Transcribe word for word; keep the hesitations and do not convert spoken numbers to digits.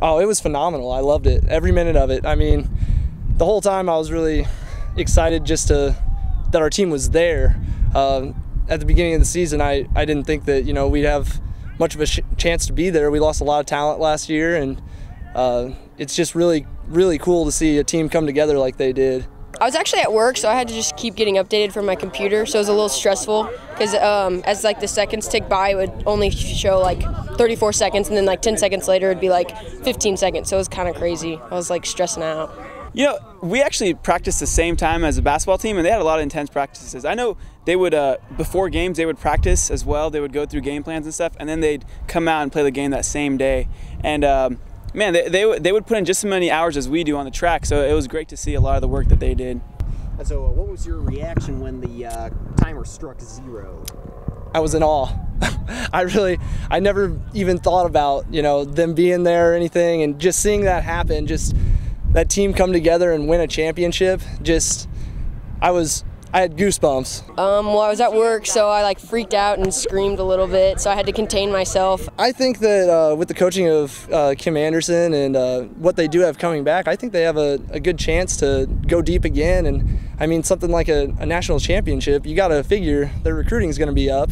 Oh, it was phenomenal. I loved it. Every minute of it. I mean, the whole time I was really excited just to that our team was there. Uh, at the beginning of the season, I, I didn't think that, you know, we'd have much of a sh chance to be there. We lost a lot of talent last year, and uh, it's just really, really cool to see a team come together like they did. I was actually at work, so I had to just keep getting updated from my computer, so it was a little stressful because um, as like the seconds tick by, it would only show like thirty-four seconds, and then like ten seconds later, it'd be like fifteen seconds, so it was kind of crazy. I was like stressing out. You know, we actually practiced the same time as the basketball team, and they had a lot of intense practices. I know they would, uh, before games, they would practice as well. They would go through game plans and stuff, and then they'd come out and play the game that same day. And um, man, they, they, they would put in just as many hours as we do on the track, so it was great to see a lot of the work that they did. So uh, what was your reaction when the uh, timer struck zero? I was in awe. I really, I never even thought about, you know, them being there or anything, and just seeing that happen, just that team come together and win a championship, just, I was, I had goosebumps. Um, well, I was at work, so I like freaked out and screamed a little bit, so I had to contain myself. I think that uh, with the coaching of uh, Kim Anderson and uh, what they do have coming back, I think they have a, a good chance to go deep again. And I mean, something like a, a national championship, you gotta figure their recruiting is gonna be up.